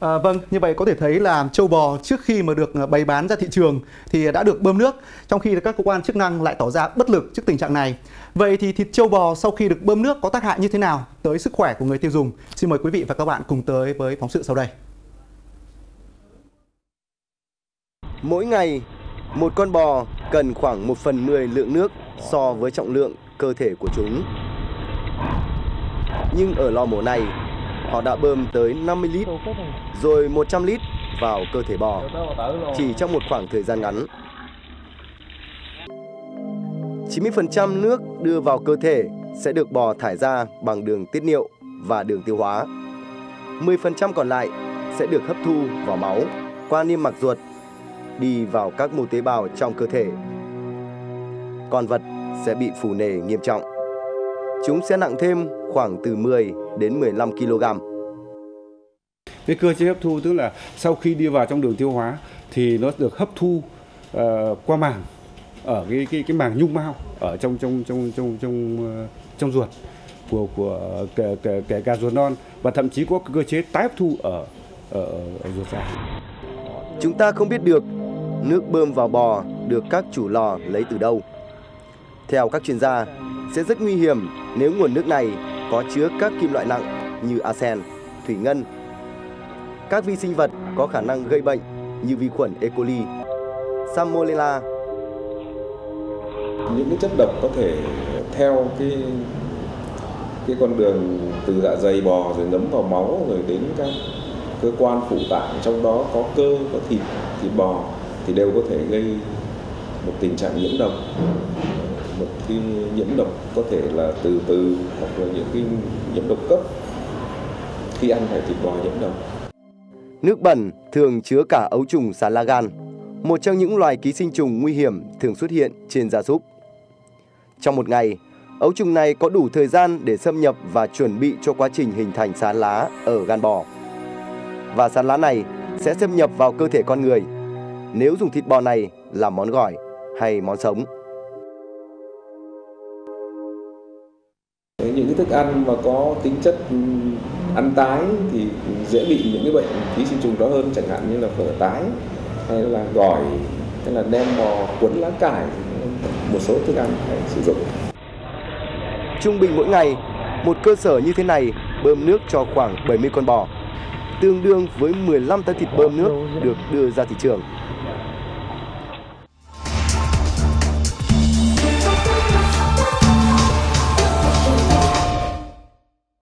À, vâng, như vậy có thể thấy là trâu bò trước khi mà được bày bán ra thị trường thì đã được bơm nước, trong khi các cơ quan chức năng lại tỏ ra bất lực trước tình trạng này. Vậy thì thịt trâu bò sau khi được bơm nước có tác hại như thế nào tới sức khỏe của người tiêu dùng? Xin mời quý vị và các bạn cùng tới với phóng sự sau đây. Mỗi ngày, một con bò cần khoảng 1/10 lượng nước so với trọng lượng cơ thể của chúng. Nhưng ở lò mổ này, họ đã bơm tới 50 lít, rồi 100 lít vào cơ thể bò, chỉ trong một khoảng thời gian ngắn. 90% nước đưa vào cơ thể sẽ được bò thải ra bằng đường tiết niệu và đường tiêu hóa. 10% còn lại sẽ được hấp thu vào máu, qua niêm mạc ruột, đi vào các mô tế bào trong cơ thể. Con vật sẽ bị phù nề nghiêm trọng. Chúng sẽ nặng thêm khoảng từ 10 đến 15 kg. Cái cơ chế hấp thu tức là sau khi đi vào trong đường tiêu hóa thì nó được hấp thu qua màng ở cái màng nhung mao ở trong ruột của kể cả ruột non, và thậm chí có cơ chế tái hấp thu ở ruột già. Chúng ta không biết được nước bơm vào bò được các chủ lò lấy từ đâu. Theo các chuyên gia, sẽ rất nguy hiểm nếu nguồn nước này có chứa các kim loại nặng như arsen, thủy ngân, các vi sinh vật có khả năng gây bệnh như vi khuẩn E. coli, Salmonella. Những cái chất độc có thể theo cái con đường từ dạ dày bò rồi ngấm vào máu rồi đến các cơ quan phụ tạng, trong đó có cơ, có thịt bò thì đều có thể gây một tình trạng nhiễm độc. Một cái nhiễm độc có thể là từ hoặc là những cái nhiễm độc cấp khi ăn phải thịt bò nhiễm độc. Nước bẩn thường chứa cả ấu trùng sán lá gan, một trong những loài ký sinh trùng nguy hiểm thường xuất hiện trên gia súc. Trong một ngày, ấu trùng này có đủ thời gian để xâm nhập và chuẩn bị cho quá trình hình thành sán lá ở gan bò. Và sán lá này sẽ xâm nhập vào cơ thể con người nếu dùng thịt bò này làm món gỏi hay món sống. Những cái thức ăn mà có tính chất ăn tái thì dễ bị những cái bệnh ký sinh trùng đó hơn, chẳng hạn như là phở tái hay là gỏi hay là nem bò cuốn lá cải, một số thức ăn phải sử dụng. Trung bình mỗi ngày, một cơ sở như thế này bơm nước cho khoảng 70 con bò, tương đương với 15 tấn thịt bơm nước được đưa ra thị trường.